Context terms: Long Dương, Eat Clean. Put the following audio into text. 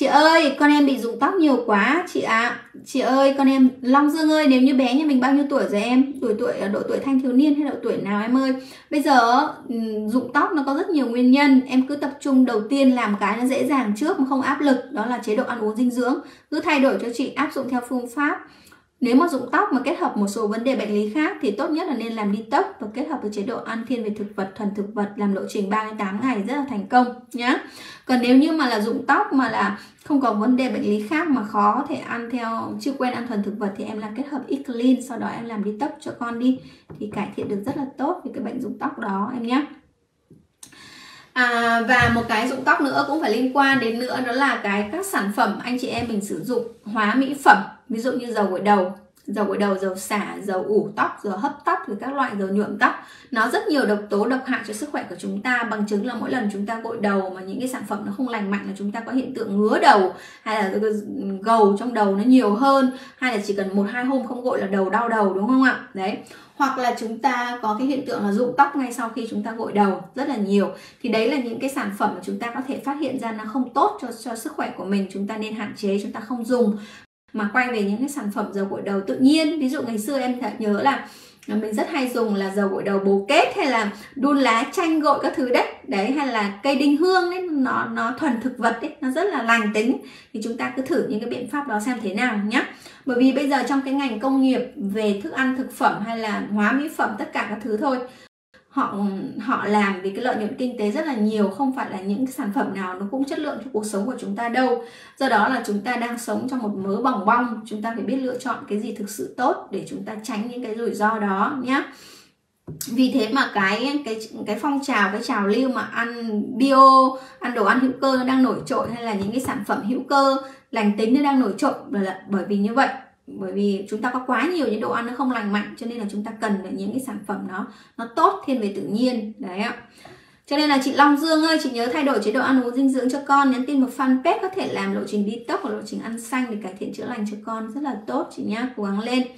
Chị ơi, con em bị rụng tóc nhiều quá chị ạ. Chị ơi, con em Long Dương ơi, nếu như bé nhà mình bao nhiêu tuổi rồi em? Độ tuổi thanh thiếu niên hay độ tuổi nào em ơi? Bây giờ rụng tóc nó có rất nhiều nguyên nhân. Em cứ tập trung đầu tiên làm cái nó dễ dàng trước mà không áp lực, đó là chế độ ăn uống dinh dưỡng. Cứ thay đổi cho chị, áp dụng theo phương pháp. Nếu mà rụng tóc mà kết hợp một số vấn đề bệnh lý khác thì tốt nhất là nên làm detox và kết hợp với chế độ ăn thiên về thực vật, thuần thực vật, làm lộ trình 3-8 ngày rất là thành công nhá. Còn nếu như mà là rụng tóc mà là không có vấn đề bệnh lý khác mà khó thể ăn theo, chưa quen ăn thuần thực vật thì em làm kết hợp Eat Clean, sau đó em làm detox cho con đi thì cải thiện được rất là tốt về cái bệnh rụng tóc đó em nhé. Và một cái rụng tóc nữa cũng phải liên quan đến nữa, đó là các sản phẩm anh chị em mình sử dụng hóa mỹ phẩm, ví dụ như dầu gội đầu, dầu xả, dầu ủ tóc, dầu hấp tóc, rồi các loại dầu nhuộm tóc, nó rất nhiều độc tố độc hại cho sức khỏe của chúng ta. Bằng chứng là mỗi lần chúng ta gội đầu mà những cái sản phẩm nó không lành mạnh là chúng ta có hiện tượng ngứa đầu, hay là gầu trong đầu nó nhiều hơn, hay là chỉ cần 1-2 hôm không gội là đầu đau đầu, đúng không ạ? Đấy, hoặc là chúng ta có cái hiện tượng là rụng tóc ngay sau khi chúng ta gội đầu rất là nhiều. Thì đấy là những cái sản phẩm mà chúng ta có thể phát hiện ra nó không tốt cho sức khỏe của mình, chúng ta nên hạn chế, chúng ta không dùng. Mà quay về những cái sản phẩm dầu gội đầu tự nhiên, ví dụ ngày xưa em nhớ là mình rất hay dùng là dầu gội đầu bồ kết, hay là đun lá chanh gội các thứ đấy, hay là cây đinh hương đấy, nó thuần thực vật đấy, nó rất là lành tính. Thì chúng ta cứ thử những cái biện pháp đó xem thế nào nhé. Bởi vì bây giờ trong cái ngành công nghiệp về thức ăn thực phẩm hay là hóa mỹ phẩm, tất cả các thứ thôi, họ làm vì cái lợi nhuận kinh tế rất là nhiều, không phải là những cái sản phẩm nào nó cũng chất lượng cho cuộc sống của chúng ta đâu. Do đó là chúng ta đang sống trong một mớ bòng bong, chúng ta phải biết lựa chọn cái gì thực sự tốt để chúng ta tránh những cái rủi ro đó nhé. Vì thế mà cái phong trào, cái trào lưu mà ăn bio, ăn đồ ăn hữu cơ nó đang nổi trội, hay là những cái sản phẩm hữu cơ lành tính nó đang nổi trội là bởi vì như vậy. Bởi vì chúng ta có quá nhiều những đồ ăn nó không lành mạnh, cho nên là chúng ta cần những cái sản phẩm nó tốt, thiên về tự nhiên đấy ạ. Cho nên là chị Long Dương ơi, chị nhớ thay đổi chế độ ăn uống dinh dưỡng cho con, nhắn tin vào fanpage có thể làm lộ trình detox và lộ trình ăn xanh để cải thiện chữa lành cho con rất là tốt chị nhá, cố gắng lên.